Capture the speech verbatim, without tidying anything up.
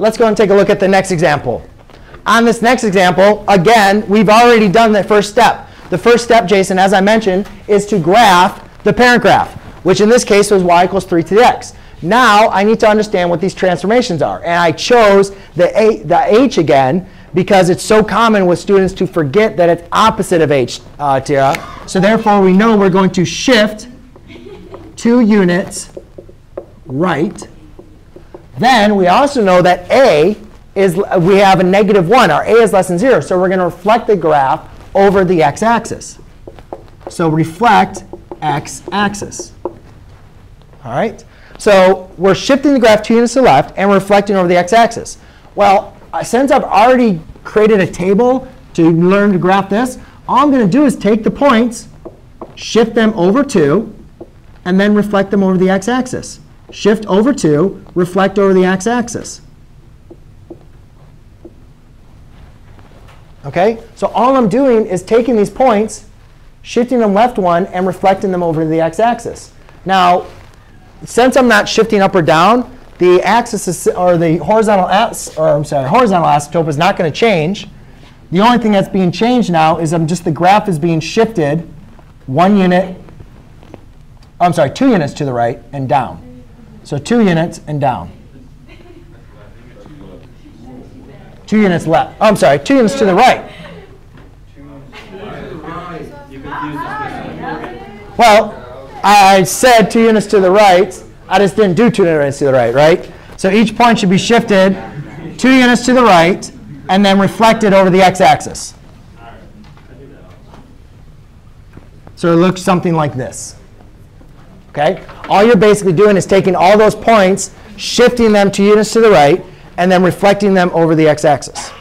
Let's go and take a look at the next example. On this next example, again, we've already done the first step. The first step, Jason, as I mentioned, is to graph the parent graph, which in this case was y equals three to the x. Now I need to understand what these transformations are. And I chose the, a, the h again because it's so common with students to forget that it's opposite of h, uh, Tira. So therefore, we know we're going to shift two units right. Then we also know that a is, we have a negative one. Our a is less than zero. So we're going to reflect the graph over the x-axis. So reflect x-axis. All right? So we're shifting the graph two units to the left and reflecting over the x-axis. Well, since I've already created a table to learn to graph this, all I'm going to do is take the points, shift them over two, and then reflect them over the x-axis. Shift over two, reflect over the x-axis. Okay? So all I'm doing is taking these points, shifting them left one, and reflecting them over the x-axis. Now, since I'm not shifting up or down, the axis is, or the horizontal as, or I'm sorry, horizontal isotope is not going to change. The only thing that's being changed now is I'm just the graph is being shifted one unit. I'm sorry, two units to the right and down. So two units and down. Two units left. Oh, I'm sorry, two units to the right. Well, I said two units to the right. I just didn't do two units to the right, right? So each point should be shifted two units to the right and then reflected over the x-axis. So it looks something like this. Okay? All you're basically doing is taking all those points, shifting them two units to the right, and then reflecting them over the x-axis.